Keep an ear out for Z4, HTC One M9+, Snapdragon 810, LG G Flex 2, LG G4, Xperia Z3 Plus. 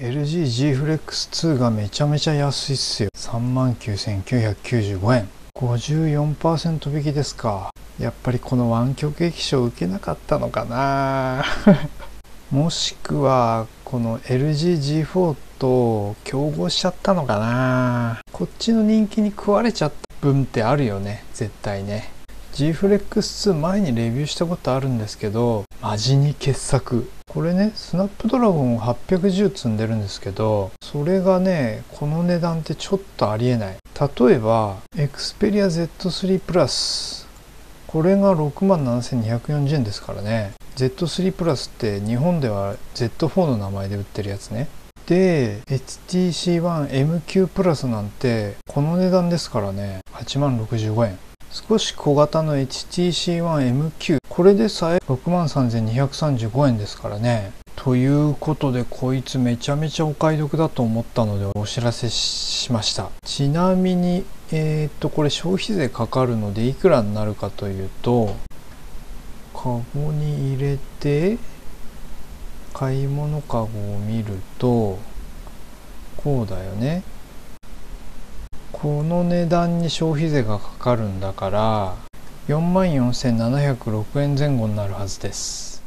LG G Flex 2がめちゃめちゃ安いっすよ。39,995 円。54% 引きですか。やっぱりこの湾曲液晶受けなかったのかなもしくはこの LG G4 と競合しちゃったのかな。こっちの人気に食われちゃった分ってあるよね、絶対ね。G Flex 2前にレビューしたことあるんですけど、マジに傑作。これね、スナップドラゴンを810積んでるんですけど、それがね、この値段ってちょっとありえない。例えば、Xperia Z3 Plus。これが 67,240 円ですからね。Z3 Plus って日本では Z4 の名前で売ってるやつね。で、HTC One M9 Plus なんて、この値段ですからね、80,065 円。少し小型の HTC One M9 これでさえ 63,235 円ですからね。ということでこいつめちゃめちゃお買い得だと思ったのでお知らせしました。ちなみにこれ消費税かかるのでいくらになるかというと、カゴに入れて買い物カゴを見るとこうだよね。この値段に消費税がかかるんだから 44,706 円前後になるはずです。